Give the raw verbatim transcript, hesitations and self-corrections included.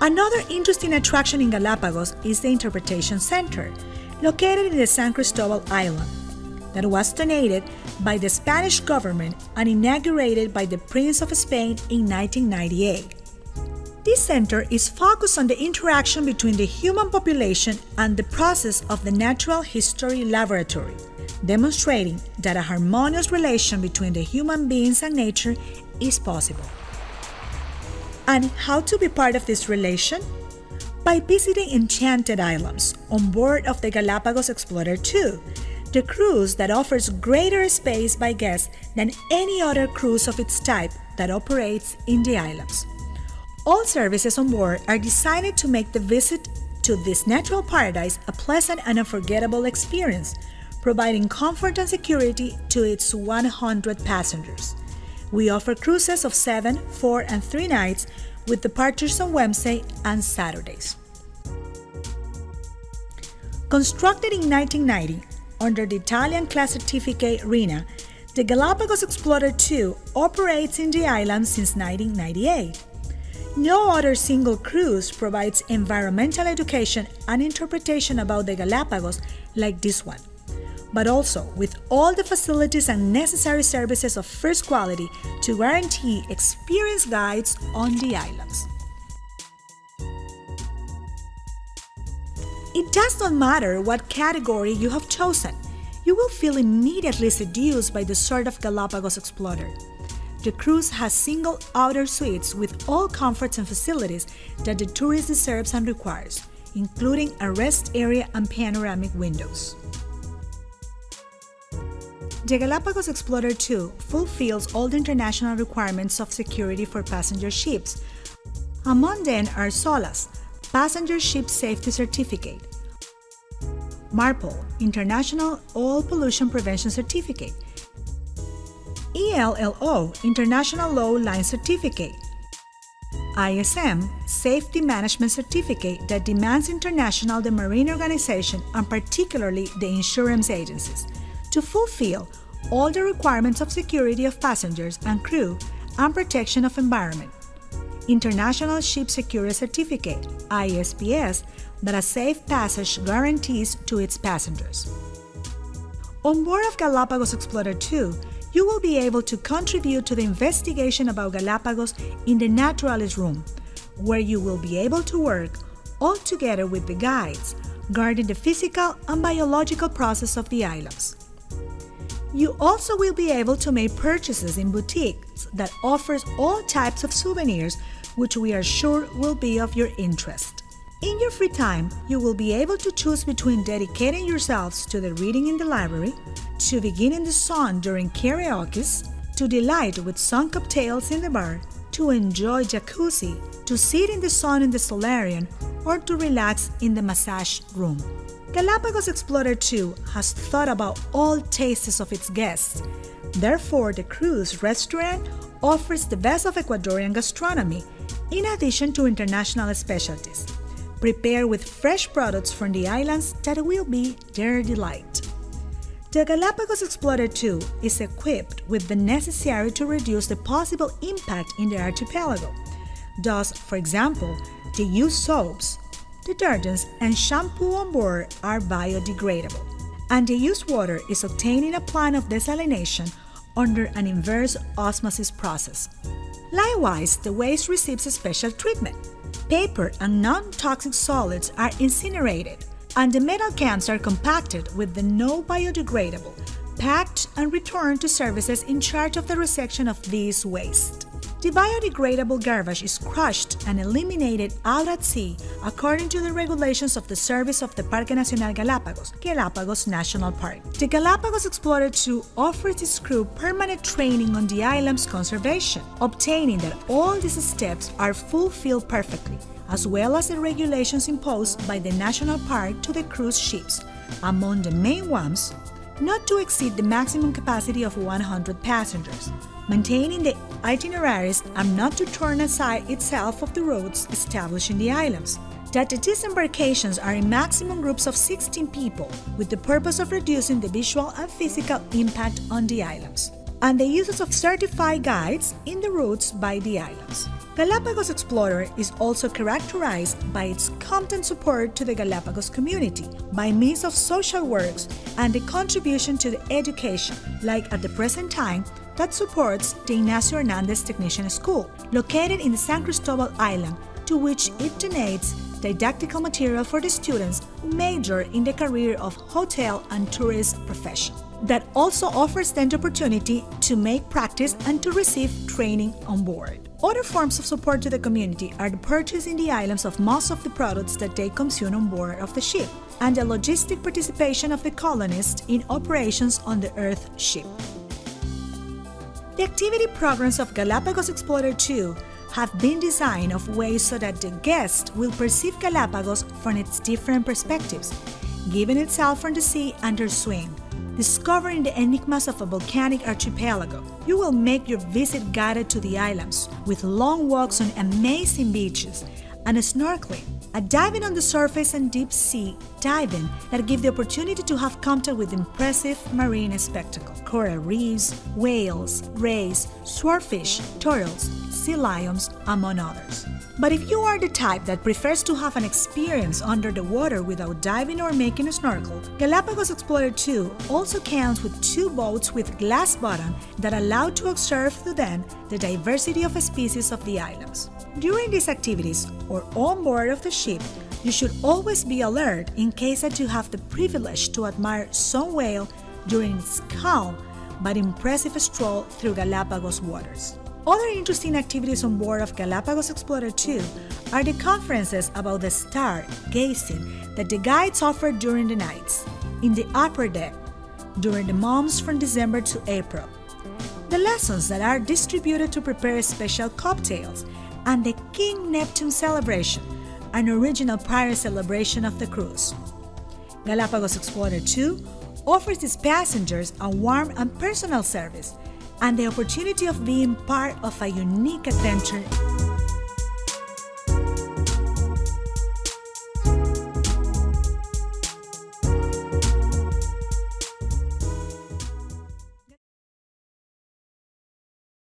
Another interesting attraction in Galapagos is the Interpretation Center, located in the San Cristobal Island, that was donated by the Spanish government and inaugurated by the Prince of Spain in nineteen ninety-eight. This center is focused on the interaction between the human population and the process of the Natural History Laboratory, demonstrating that a harmonious relation between the human beings and nature is possible. And how to be part of this relation? By visiting enchanted islands on board of the Galapagos Explorer two, the cruise that offers greater space by guests than any other cruise of its type that operates in the islands. All services on board are designed to make the visit to this natural paradise a pleasant and unforgettable experience, providing comfort and security to its one hundred passengers. We offer cruises of seven, four and three nights with departures on Wednesday and Saturdays. Constructed in nineteen ninety under the Italian class certificate RINA, the Galapagos Explorer two operates in the island since nineteen ninety-eight. No other single cruise provides environmental education and interpretation about the Galapagos like this one, but also with all the facilities and necessary services of first quality to guarantee experienced guides on the islands. It does not matter what category you have chosen, you will feel immediately seduced by the sort of Galapagos Explorer. The cruise has single outer suites with all comforts and facilities that the tourist deserves and requires, including a rest area and panoramic windows. The Galapagos Explorer two fulfills all the international requirements of security for passenger ships. Among them are SOLAS, Passenger Ship Safety Certificate, MARPOL, International Oil Pollution Prevention Certificate, ELLO, International Low Line Certificate, I S M, Safety Management Certificate that demands international the marine organization and particularly the insurance agencies, to fulfill all the requirements of security of passengers and crew and protection of environment. International Ship Security Certificate, I S P S, that a safe passage guarantees to its passengers. On board of Galapagos Explorer two, you will be able to contribute to the investigation about Galapagos in the Naturalist Room, where you will be able to work all together with the guides, guarding the physical and biological process of the islands. You also will be able to make purchases in boutiques that offers all types of souvenirs, which we are sure will be of your interest. In your free time, you will be able to choose between dedicating yourselves to the reading in the library, to beginning the sun during karaokes, to delight with sun cocktails in the bar, to enjoy jacuzzi, to sit in the sun in the solarium, or to relax in the massage room. Galapagos Explorer two has thought about all tastes of its guests. Therefore, the cruise restaurant offers the best of Ecuadorian gastronomy, in addition to international specialties, prepared with fresh products from the islands that will be their delight. The Galapagos Explorer two is equipped with the necessary to reduce the possible impact in the archipelago. Thus, for example, the used soaps, detergents and shampoo on board are biodegradable, and the used water is obtained in a plant of desalination under an inverse osmosis process. Likewise, the waste receives a special treatment. Paper and non-toxic solids are incinerated, and the metal cans are compacted with the no-biodegradable, packed and returned to services in charge of the resection of these wastes. The biodegradable garbage is crushed and eliminated out at sea according to the regulations of the service of the Parque Nacional Galápagos, Galapagos National Park. The Galapagos Explorer two offers its crew permanent training on the island's conservation, obtaining that all these steps are fulfilled perfectly, as well as the regulations imposed by the National Park to the cruise ships, among the main ones, not to exceed the maximum capacity of one hundred passengers, maintaining the itineraries and not to turn aside itself of the roads established in the islands, that the disembarkations are in maximum groups of sixteen people with the purpose of reducing the visual and physical impact on the islands. and the uses of certified guides in the routes by the islands. Galapagos Explorer is also characterized by its content support to the Galapagos community by means of social works and the contribution to the education, like at the present time, that supports the Ignacio Hernandez Technician School, located in the San Cristobal Island, to which it donates didactical material for the students who major in the career of hotel and tourist profession. That also offers them the opportunity to make practice and to receive training on board. Other forms of support to the community are the purchase in the islands of most of the products that they consume on board of the ship, and the logistic participation of the colonists in operations on the Earth ship. The activity programs of Galapagos Explorer two have been designed of ways so that the guest will perceive Galapagos from its different perspectives, giving itself from the sea and her swing, discovering the enigmas of a volcanic archipelago. You will make your visit guided to the islands, with long walks on amazing beaches and a snorkeling, a diving on the surface and deep sea diving that give the opportunity to have contact with impressive marine spectacle. Coral reefs, whales, rays, swordfish, turtles, sea lions, among others. But if you are the type that prefers to have an experience under the water without diving or making a snorkel, Galapagos Explorer two also counts with two boats with glass bottom that allow to observe through them the diversity of species of the islands. During these activities or on board of the ship, you should always be alert in case that you have the privilege to admire some whale during its calm but impressive stroll through Galapagos waters. Other interesting activities on board of Galapagos Explorer two are the conferences about the star gazing that the guides offer during the nights, in the upper deck, during the months from December to April, the lessons that are distributed to prepare special cocktails, and the King Neptune celebration, an original prior celebration of the cruise. Galapagos Explorer two offers its passengers a warm and personal service, and the opportunity of being part of a unique adventure